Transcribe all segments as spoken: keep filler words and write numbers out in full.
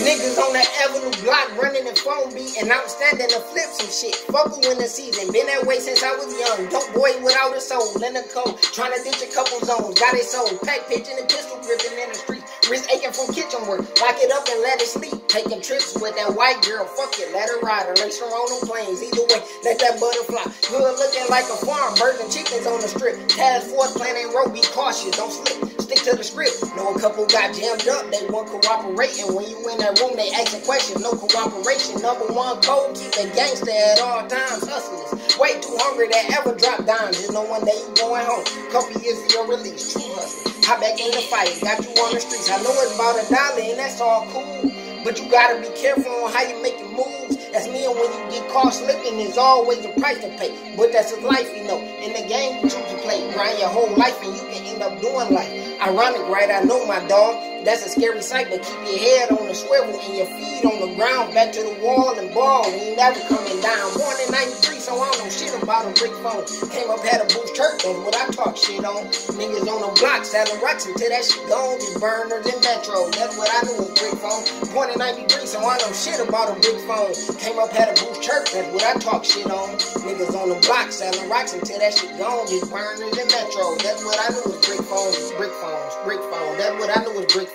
Niggas on the Avenue block running the phone beat, and I'm standing to flip some shit. Fuckle in the season, been that way since I was young. Dope boy without a soul, in a coat, trying to ditch a couple zones. Got it sold, pack pitching and pistol gripping in the streets. Wrist aching from kitchen work, lock it up and let it sleep. Taking trips with that white girl, fuck it, let her ride. Her lace her on them planes, either way, let that butterfly. Good looking like a farm, birds and chickens on the strip. Task force planning road, be cautious, don't slip. To the script, know a couple got jammed up, they won't cooperate, and when you in that room, they asking questions, no cooperation. Number one code, keep a gangster at all times, hustlers, way too hungry to ever drop dimes. Just know one day you going home, couple years of your release, true hustlers, hop back in the fight, got you on the streets. I know it's about a dollar, and that's all cool, but you gotta be careful on how you make your moves. That's me, and when you get caught slipping, there's always a price to pay, but that's his life, you know, in the game you choose to play, grind your whole life, and you can end up doing life. Ironic, right? I know, my dog. That's a scary sight, but keep your head on the swivel and your feet on the ground. Back to the wall and ball, we ain't never coming down. Born in ninety-three, so I don't know shit about a brick phone. Came up, had a booth church, that's what I talk shit on. Niggas on the block, selling rocks until that shit gone. Just burners and metro, that's what I knew was brick phone. Born in ninety-three, so I know shit about a brick phone. Came up, had a booth church, that's what I talk shit on. Niggas on the block, selling rocks until that shit gone. Just burners and metro, that's what I knew was brick phone. Brick phone. Brick phones, that's what I know is brick phones.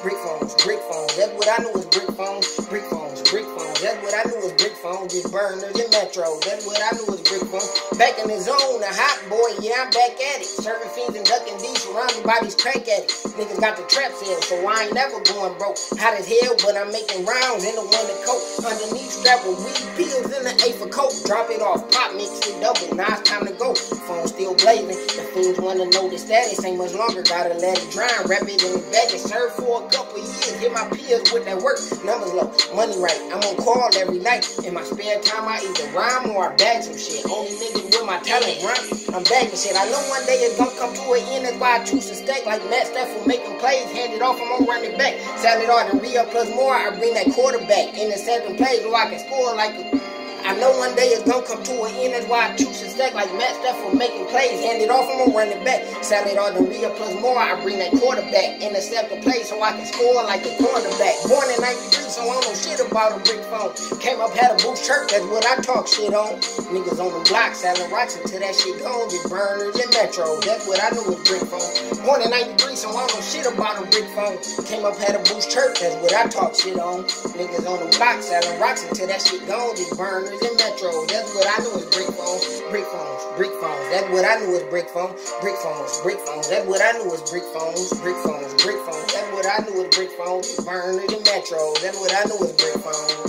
Brick phones, brick phones, that's what I know is brick phones. Brick phones, brick phones, that's what I know is brick phones. Just burners and metro, that's what I know is brick phones. Back in the zone, a hot boy, yeah, I'm back at it. Serving fiends and ducking these, surrounding bodies, crack at it. Niggas got the trap sales, so I ain't never going broke. Hot as hell, but I'm making rounds in the winter coat. Underneath strap with weed pills in the eighth of coke. Drop it off, pop, mix it double, now it's time to go. Phone still blazing, the fiends wanna know the status. Ain't much longer, gotta let it drown, wrap it in the bag and serve for a couple years. Hit my peers with that work, numbers low, money right. I'm on call every night. In my spare time, I either rhyme or I bag some shit. Only niggas with my talent rhyme, I'm bagging shit. I know one day it's gonna come to an end, that's why I choose to stack like Matt Stafford making plays. Hand it off, I'm on running back. Salad Arteria plus more, I bring that quarterback. In the seven plays, so I can score like a. I know one day it's gonna come to an end, that's why I choose to stack like Matt Stafford making plays. Hand it off, I'm a running back. Salad Arteria plus more, I bring that quarterback. Intercept the play so I can score like a cornerback. Born in ninety-three, so I don't know shit about a brick phone. Came up, had a booth shirt, that's what I talk shit on. Niggas on the block, selling rocks until that shit gone. Just burners and metro, that's what I know is brick phone. Born in ninety-three, so I don't know shit about a brick phone. Came up, had a booth shirt, that's what I talk shit on. Niggas on the block, selling rocks until that shit gone. Just burners in metro, that's what I know is brick phones, brick phones, brick phones, that's what I know is brick phones, brick phones, brick phones, that's what I know is brick phones, brick phones, brick phones, that's what I know is brick phones, burners in metro, that's what I know is brick phones.